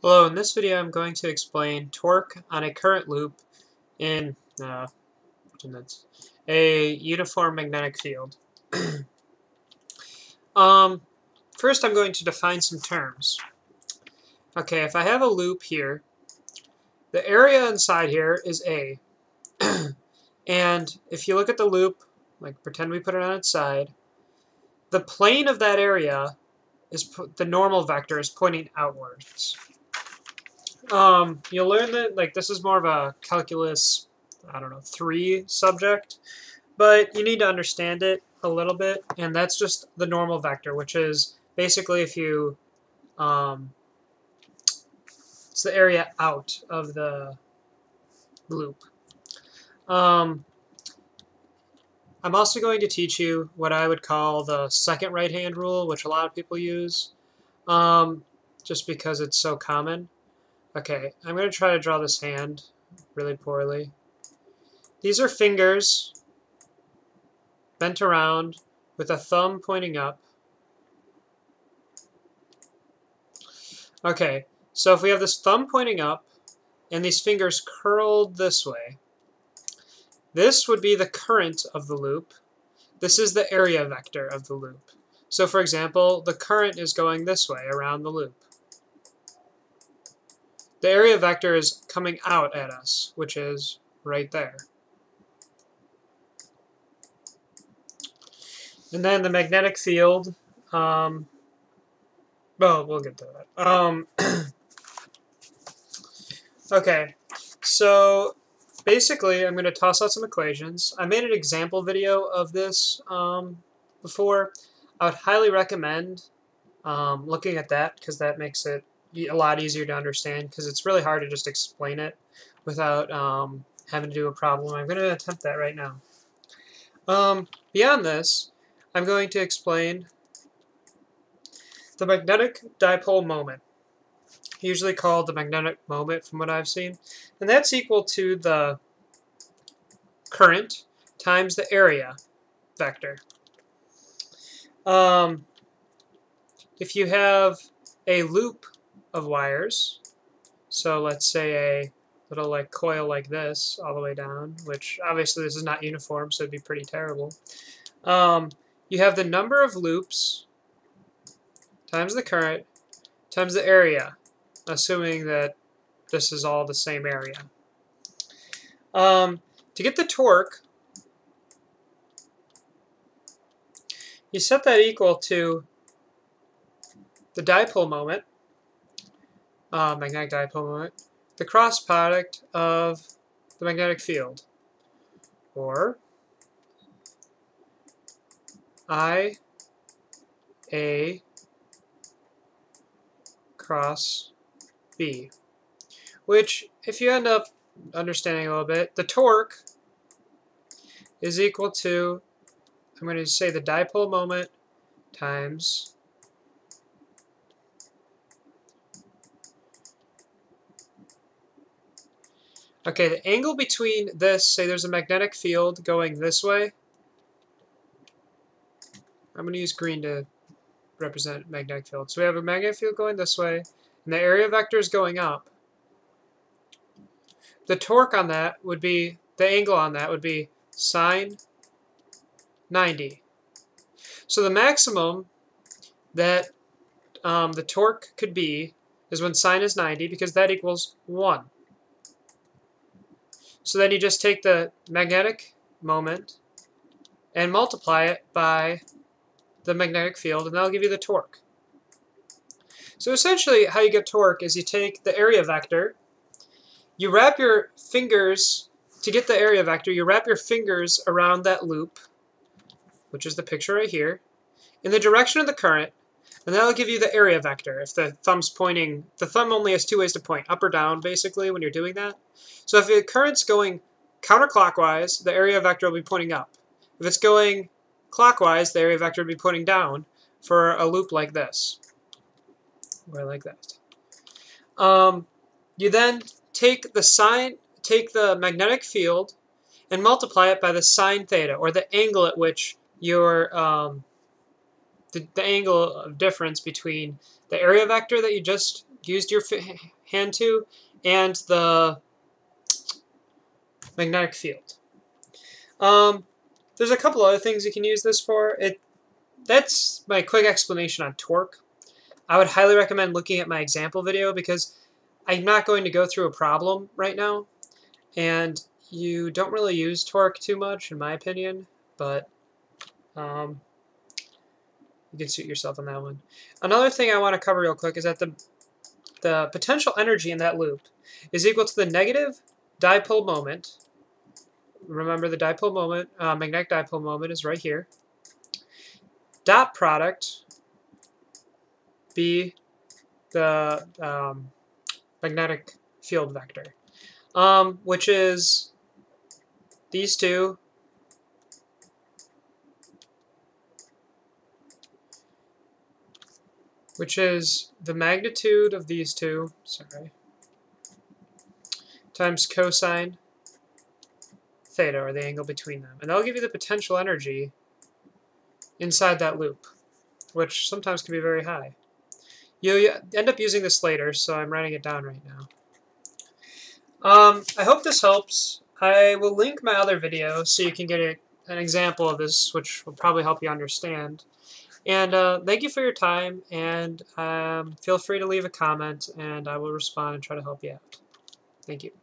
Hello, in this video I'm going to explain torque on a current loop in a uniform magnetic field. First I'm going to define some terms. Okay, if I have a loop here, the area inside here is A. And if you look at the loop, like pretend we put it on its side, the plane of that area is the normal vector is pointing outwards. You'll learn that, like, this is more of a calculus, I don't know, 3 subject, but you need to understand it a little bit, and that's just the normal vector, which is basically if you, it's the area out of the loop. I'm also going to teach you what I would call the second right-hand rule, which a lot of people use, just because it's so common. Okay, I'm going to try to draw this hand really poorly. These are fingers bent around with a thumb pointing up. Okay, so if we have this thumb pointing up and these fingers curled this way, this would be the current of the loop. This is the area vector of the loop. So for example, the current is going this way around the loop. The area vector is coming out at us, which is right there. And then the magnetic field, well, we'll get to that. Okay, so basically I'm going to toss out some equations. I made an example video of this before. I would highly recommend looking at that, because that makes it a lot easier to understand, because it's really hard to just explain it without having to do a problem. I'm going to attempt that right now. Beyond this, I'm going to explain the magnetic dipole moment, usually called the magnetic moment from what I've seen, and that's equal to the current times the area vector. If you have a loop of wires, so let's say a little like coil like this all the way down, which obviously this is not uniform, so it'd be pretty terrible. You have the number of loops times the current times the area, assuming that this is all the same area. To get the torque, you set that equal to the dipole moment, magnetic dipole moment, the cross product of the magnetic field, or IA cross B, which, if you end up understanding a little bit, the torque is equal to, I'm going to say, the dipole moment times okay, the angle between this, say there's a magnetic field going this way. I'm going to use green to represent magnetic field. So we have a magnetic field going this way, and the area vector is going up. The torque on that would be, the angle on that would be sine 90. So the maximum that the torque could be is when sine is 90, because that equals 1. So then you just take the magnetic moment and multiply it by the magnetic field, and that'll give you the torque. So essentially how you get torque is you take the area vector, you wrap your fingers, to get the area vector, you wrap your fingers around that loop, which is the picture right here, in the direction of the current, and that'll give you the area vector. If the thumb's pointing, the thumb only has 2 ways to point, up or down, basically, when you're doing that. So if the current's going counterclockwise, the area vector will be pointing up. If it's going clockwise, the area vector would be pointing down for a loop like this, or like that. You then take the magnetic field and multiply it by the sine theta, or the angle at which your the angle of difference between the area vector that you just used your hand to, and the magnetic field. There's a couple other things you can use this for. That's my quick explanation on torque. I would highly recommend looking at my example video because I'm not going to go through a problem right now, and you don't really use torque too much, in my opinion, but you can suit yourself on that one. Another thing I want to cover real quick is that the potential energy in that loop is equal to the negative dipole moment. Remember the dipole moment, magnetic dipole moment is right here. Dot product be the magnetic field vector, which is these two which is the magnitude of these two, sorry, times cosine theta, or the angle between them. And that'll give you the potential energy inside that loop, which sometimes can be very high. You end up using this later, so I'm writing it down right now. I hope this helps. I will link my other video so you can get an example of this, which will probably help you understand. And thank you for your time, and feel free to leave a comment, and I will respond and try to help you out. Thank you.